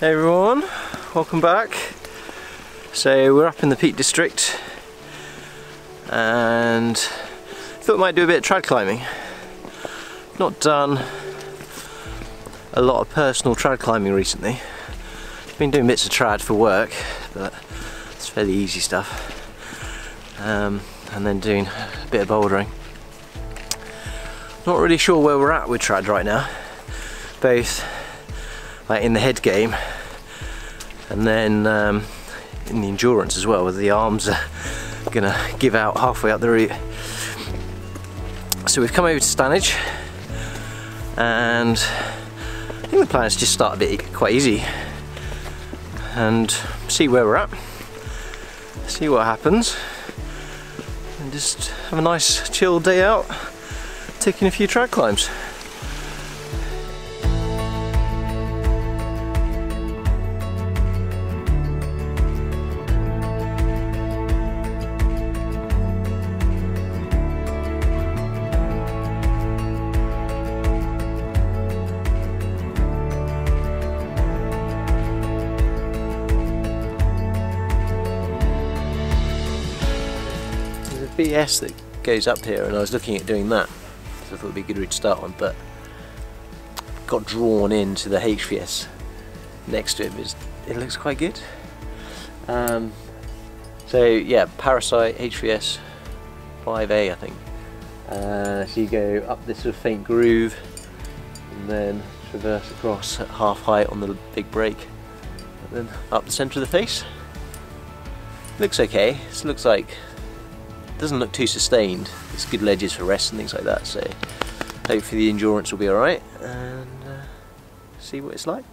Hey everyone, welcome back. So we're up in the Peak District and thought we might do a bit of trad climbing. Not done a lot of personal trad climbing recently. Been doing bits of trad for work, but it's fairly easy stuff. And then doing a bit of bouldering. Not really sure where we're at with trad right now. Both like in the head game and then in the endurance as well, whether the arms are gonna give out halfway up the route. So we've come over to Stanage and I think the plan is to just start a bit quite easy and see where we're at, see what happens, and just have a nice chill day out taking a few trad climbs. BS that goes up here, and I was looking at doing that, so I thought it'd be a good route to start on, but got drawn into the HVS next to it. It looks quite good. So yeah, Parasite HVS 5A I think. So you go up this sort of faint groove and then traverse across at half height on the big break and then up the centre of the face. Looks okay. This looks like doesn't look too sustained. It's good ledges for rest and things like that, so hopefully the endurance will be alright and see what it's like.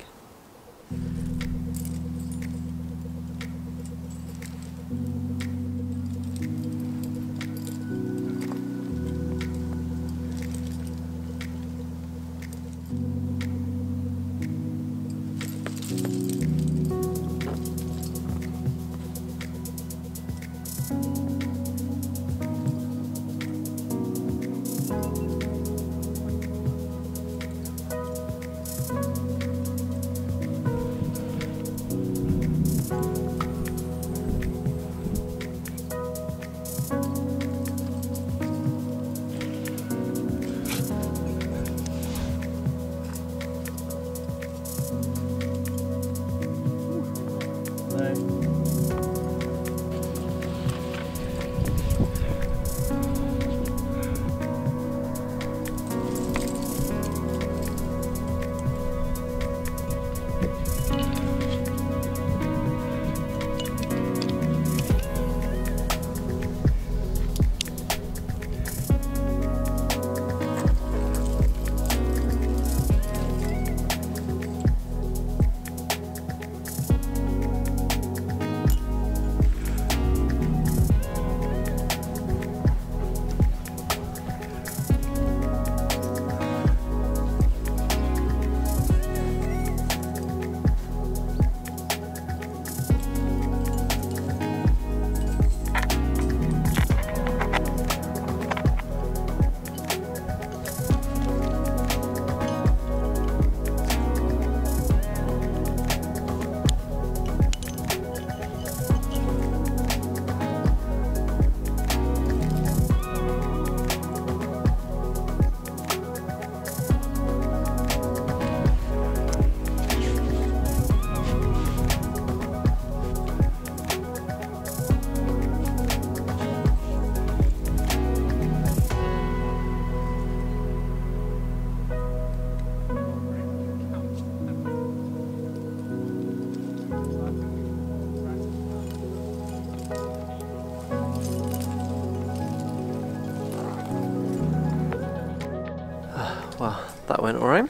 Well, that went alright.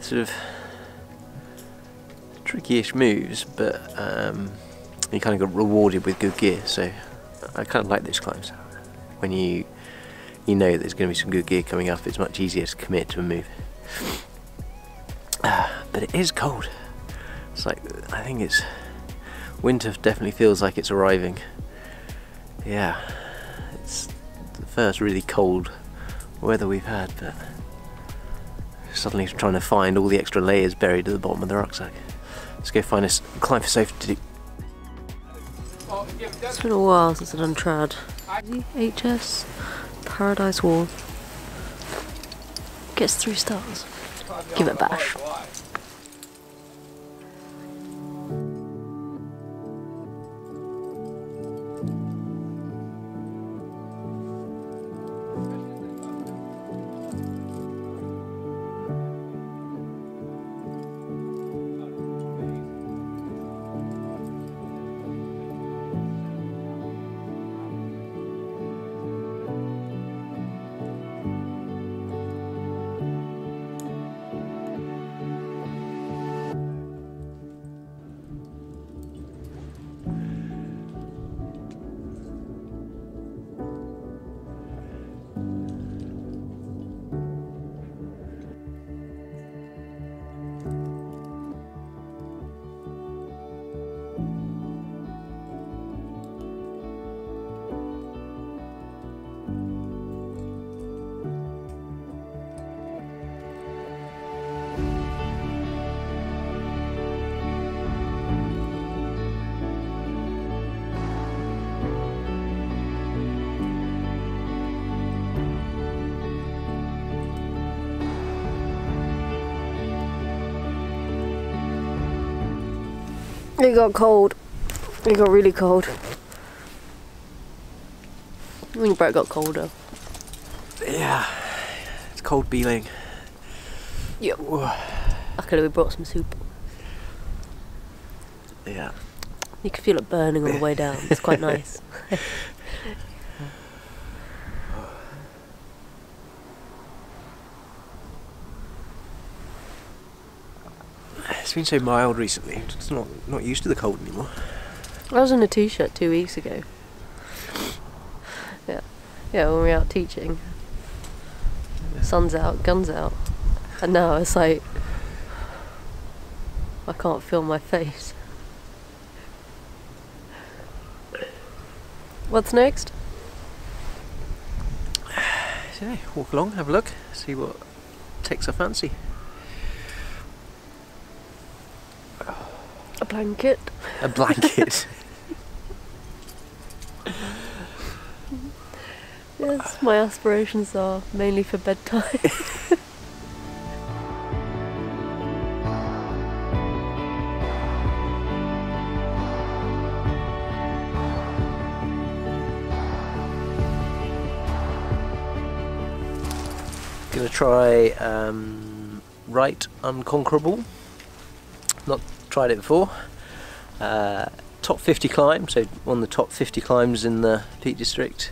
Sort of tricky-ish moves, but you kind of got rewarded with good gear. So I kind of like these climbs. When you know there's going to be some good gear coming up, it's much easier to commit to a move. But it is cold. It's like I think it's winter. Definitely feels like it's arriving. Yeah, it's the first really cold weather we've had, but suddenly trying to find all the extra layers buried at the bottom of the rucksack. Let's go find us climb for safety. It's been a while since I've done trad. HVS, Paradise Wall. Gets 3 stars. Give it a bash. It got cold. It got really cold. I think Brett got colder. Yeah, it's cold feeling. Yep. Luckily we brought some soup. Yeah. You can feel it burning all the way down. It's quite nice. It's been so mild recently, it's not used to the cold anymore. I was in a t-shirt 2 weeks ago. Yeah, when we were out teaching. Sun's out, guns out. And now it's like, I can't feel my face. What's next? So, walk along, have a look, see what takes our fancy. A blanket. A blanket. Yes, my aspirations are mainly for bedtime. Gonna try Right Unconquerable. Not tried it before. Top 50 climb, so one of the top 50 climbs in the Peak District.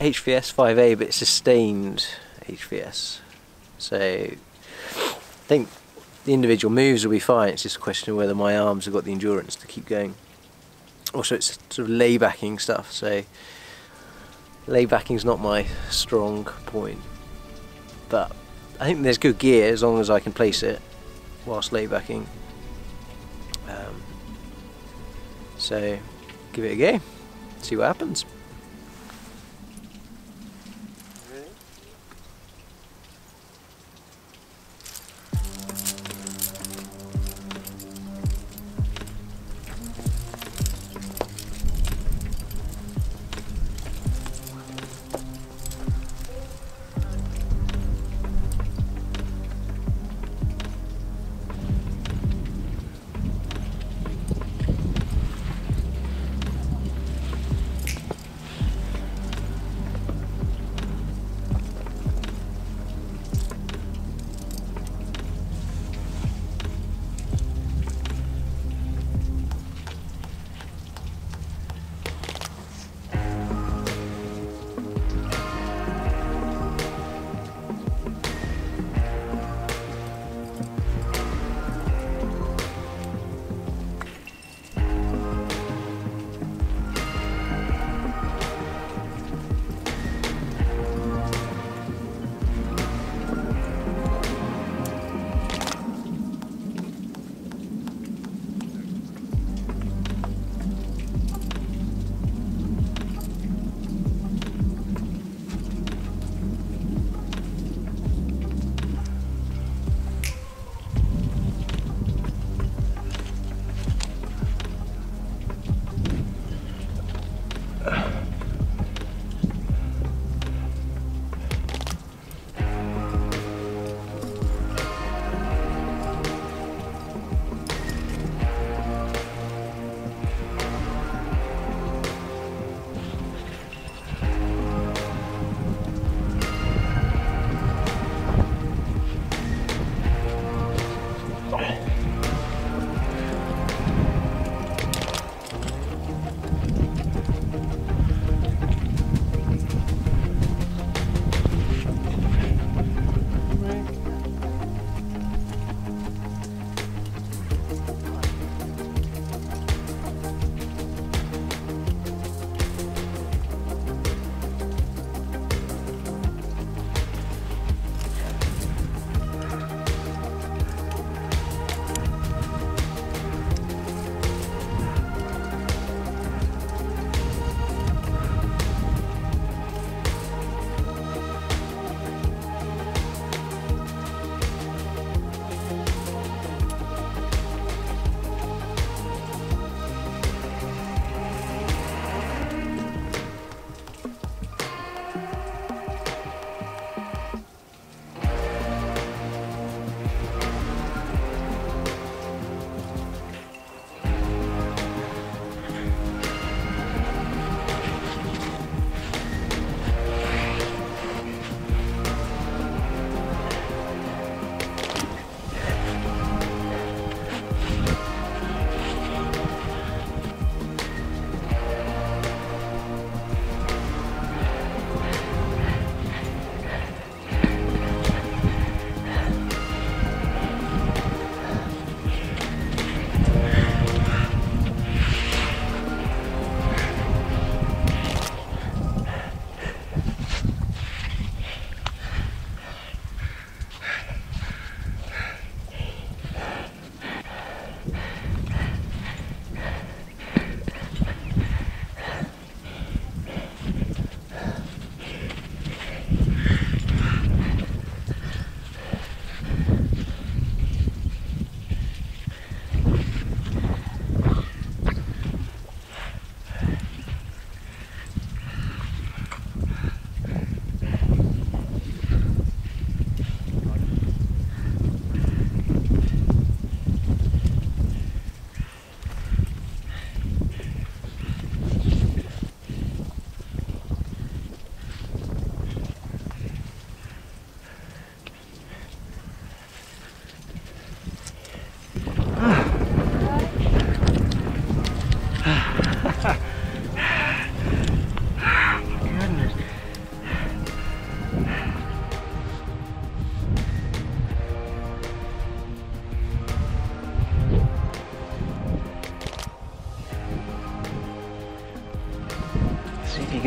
HVS 5A, but it's sustained HVS. So I think the individual moves will be fine, it's just a question of whether my arms have got the endurance to keep going. Also it's sort of laybacking stuff, so laybacking's not my strong point. But I think there's good gear as long as I can place it whilst laybacking. So give it a go, see what happens.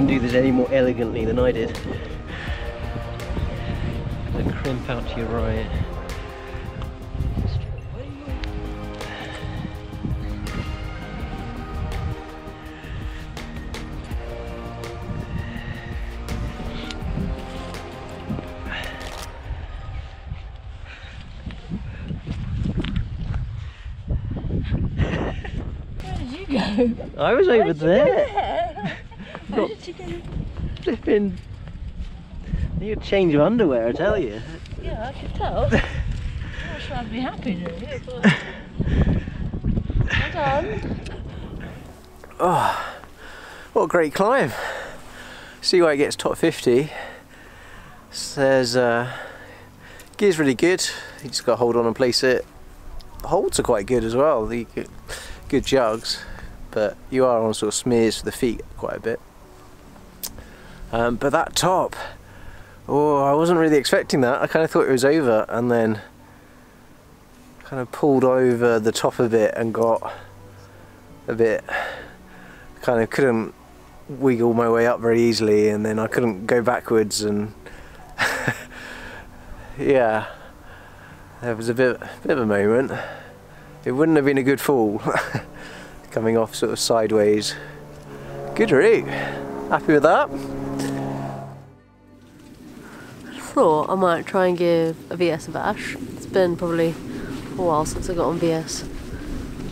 can do this any more elegantly than I did. Then crimp out to your right. I was over there. Where did you go? Flipping. You could change your underwear, I tell you. Yeah, I could tell. I'm not sure I'd be happy doing but... Hold on. Oh, what a great climb. See why it gets top 50. There's gear's really good. You just got to hold on and place it. The holds are quite good as well. The good jugs. But you are on sort of smears for the feet quite a bit. But that top, oh, I wasn't really expecting that. I kind of thought it was over and then kind of pulled over the top a bit and got a bit, kind of couldn't wiggle my way up very easily and then I couldn't go backwards and yeah, there was a bit of a moment. It wouldn't have been a good fall. Coming off sort of sideways. Good route. Happy with that. I thought I might try and give a VS a bash. It's been probably a while since I got on VS.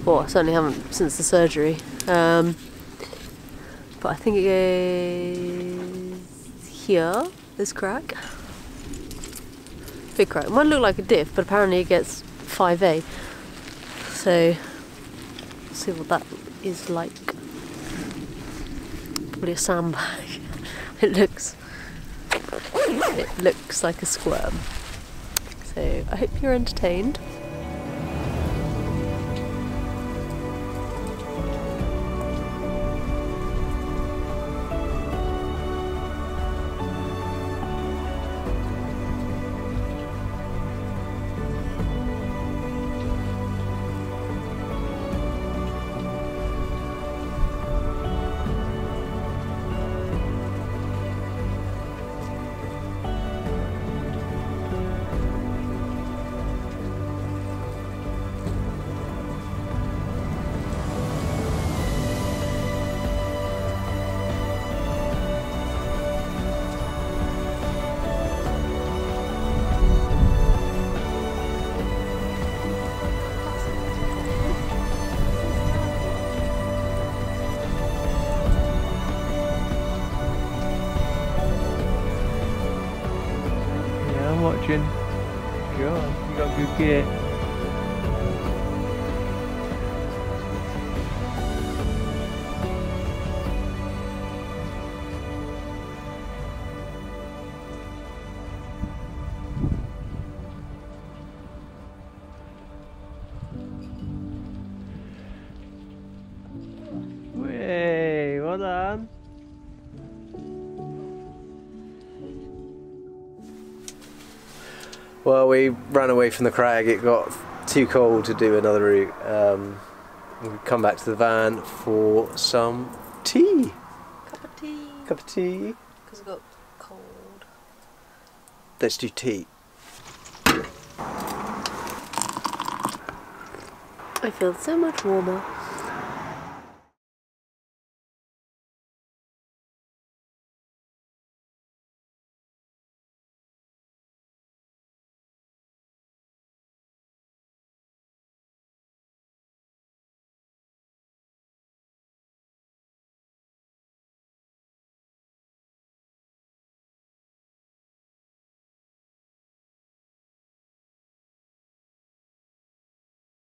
Well, I certainly haven't since the surgery. But I think it goes here, this crack. Big crack. It might look like a diff, but apparently it gets 5A. So see what that is like. Probably a sandbag. It looks like a squirm. So I hope you're entertained. Watching. God, you got good gear. Hey, well done. Well, we ran away from the crag, it got too cold to do another route. We come back to the van for some tea. Cup of tea. Cup of tea. Because it got cold. Let's do tea. I feel so much warmer.